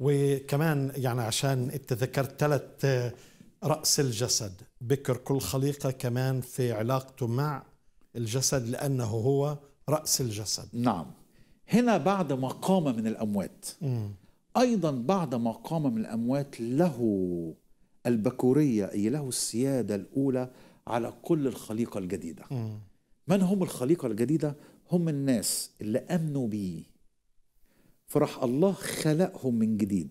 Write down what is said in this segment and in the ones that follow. وكمان يعني عشان انت ذكرت 3 رأس الجسد، بكر كل خليقة كمان في علاقته مع الجسد لأنه هو رأس الجسد. نعم، هنا بعد ما قام من الأموات أيضا بعد ما قام من الأموات له البكورية، أي له السيادة الأولى على كل الخليقة الجديدة. من هم الخليقة الجديدة؟ هم الناس اللي آمنوا بيه، فراح الله خلقهم من جديد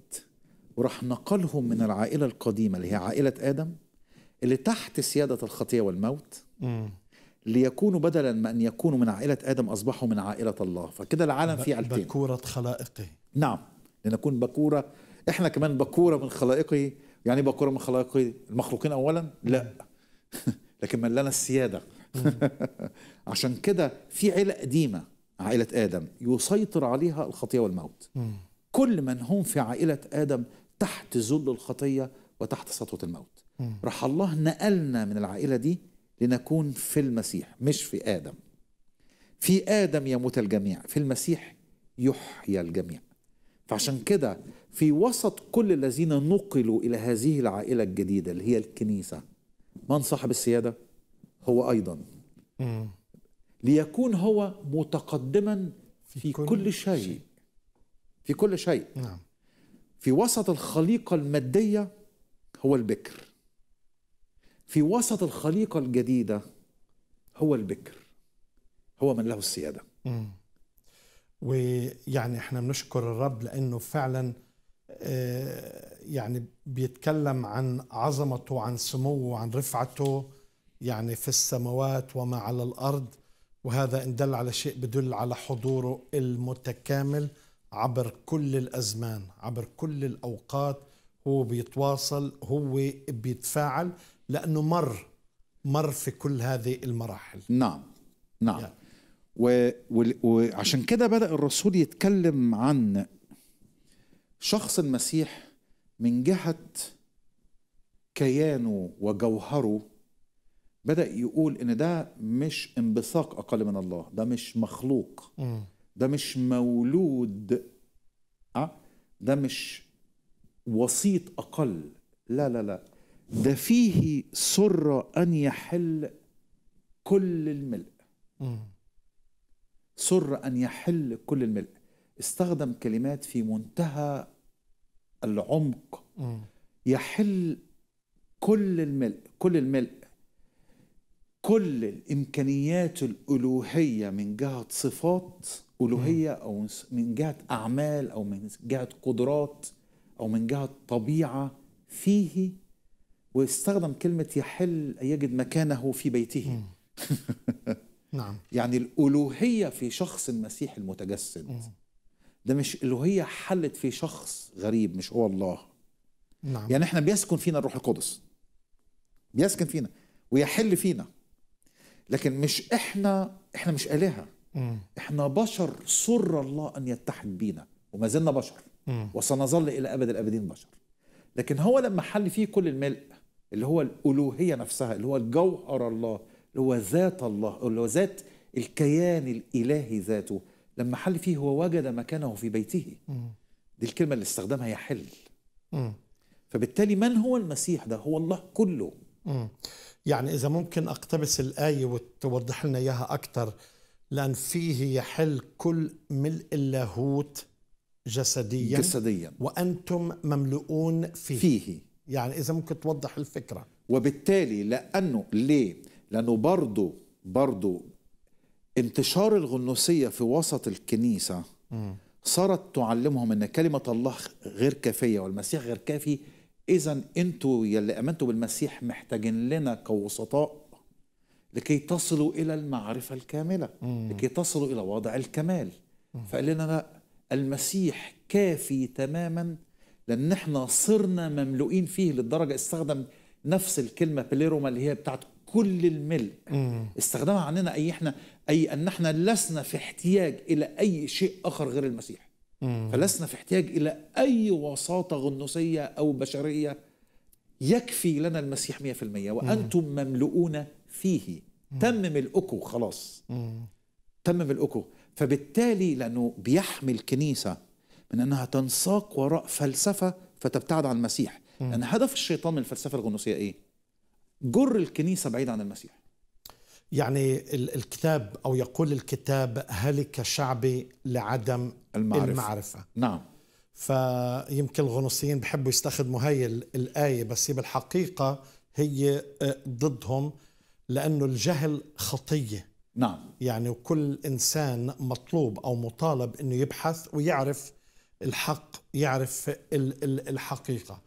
وراح نقلهم من العائلة القديمة اللي هي عائلة آدم اللي تحت سيادة الخطية والموت، ليكونوا بدلا من أن يكونوا من عائلة آدم أصبحوا من عائلة الله. فكده العالم فيه عائلتين، بكورة خلائقه. نعم، لنكون بكورة، إحنا كمان بكورة من خلائقه. يعني بكورة من خلائقه المخلوقين أولا؟ لا لكن من لنا السيادة عشان كده في عائلة قديمة، عائلة آدم يسيطر عليها الخطية والموت. كل من هم في عائلة آدم تحت ذل الخطية وتحت سطوة الموت. راح الله نقلنا من العائلة دي لنكون في المسيح، مش في آدم. في آدم يموت الجميع، في المسيح يحيى الجميع. فعشان كده في وسط كل الذين نقلوا إلى هذه العائلة الجديدة اللي هي الكنيسة، من صاحب السيادة؟ هو أيضا، ليكون هو متقدما في كل شيء. في كل شيء. نعم. في وسط الخليقة المادية هو البكر، في وسط الخليقة الجديدة هو البكر، هو من له السيادة. ويعني احنا بنشكر الرب لأنه فعلا يعني بيتكلم عن عظمته وعن سموه وعن رفعته يعني في السماوات وما على الأرض، وهذا إن دل على شيء بدل على حضوره المتكامل عبر كل الأزمان، عبر كل الأوقات. هو بيتواصل، هو بيتفاعل لأنه مر في كل هذه المراحل. نعم نعم يعني. وعشان كده بدأ الرسول يتكلم عن شخص المسيح من جهة كيانه وجوهره. بدأ يقول إن ده مش انبثاق أقل من الله، ده مش مخلوق، ده مش مولود، ده مش وسيط أقل، لا لا لا، ده فيه سرة أن يحل كل الملء. سرة أن يحل كل الملء، استخدم كلمات في منتهى العمق. يحل كل الملء، كل الملء، كل الإمكانيات الألوهية من جهة صفات ألوهية أو من جهة أعمال أو من جهة قدرات أو من جهة طبيعة فيه. واستخدم كلمة يحل أن يجد مكانه في بيته. نعم. يعني الألوهية في شخص المسيح المتجسد. ده مش ألوهية حلت في شخص غريب مش هو الله. نعم. يعني احنا بيسكن فينا الروح القدس، بيسكن فينا ويحل فينا، لكن مش احنا مش آلهة، احنا بشر. سر الله أن يتحد بينا وما زلنا بشر وسنظل إلى أبد الأبدين بشر. لكن هو لما حل فيه كل الملء اللي هو الألوهية نفسها، اللي هو الجوهر الله، اللي هو ذات الله، اللي هو ذات الكيان الإلهي ذاته، لما حل فيه هو وجد مكانه في بيته. دي الكلمة اللي استخدمها يحل. فبالتالي من هو المسيح ده؟ هو الله كله. يعني إذا ممكن أقتبس الآية وتوضح لنا إياها أكتر، لأن فيه يحل كل ملء اللاهوت جسديا وأنتم مملؤون فيه. يعني إذا ممكن توضح الفكرة. وبالتالي لأنه ليه؟ لأنه برضو انتشار الغنوصية في وسط الكنيسة صارت تعلمهم أن كلمة الله غير كافية والمسيح غير كافي. إذا أنتوا يلي آمنتوا بالمسيح محتاجين لنا كوسطاء لكي تصلوا إلى المعرفة الكاملة، لكي تصلوا إلى وضع الكمال. فقال لنا لا، المسيح كافي تماما لأن احنا صرنا مملوئين فيه للدرجة. استخدم نفس الكلمة بليروما اللي هي بتاعت كل الملء، استخدمها عننا أي أن احنا لسنا في احتياج إلى أي شيء آخر غير المسيح. فلسنا في احتياج إلى أي وساطة غنوصية أو بشرية، يكفي لنا المسيح 100%. وأنتم مملؤون فيه. تم ملؤكم، خلاص تم ملؤكم. فبالتالي لأنه بيحمي الكنيسة من أنها تنساق وراء فلسفة فتبتعد عن المسيح. لأن هدف الشيطان من الفلسفة الغنوصية إيه؟ جر الكنيسة بعيد عن المسيح. يعني الكتاب أو يقول الكتاب هلك شعبي لعدم المعرفة. نعم. فيمكن الغنوصيين بحبوا يستخدموا هاي الآية، بس هي بالحقيقة هي ضدهم، لأنه الجهل خطية. نعم. يعني كل إنسان مطلوب أو مطالب أنه يبحث ويعرف الحق، يعرف الحقيقة.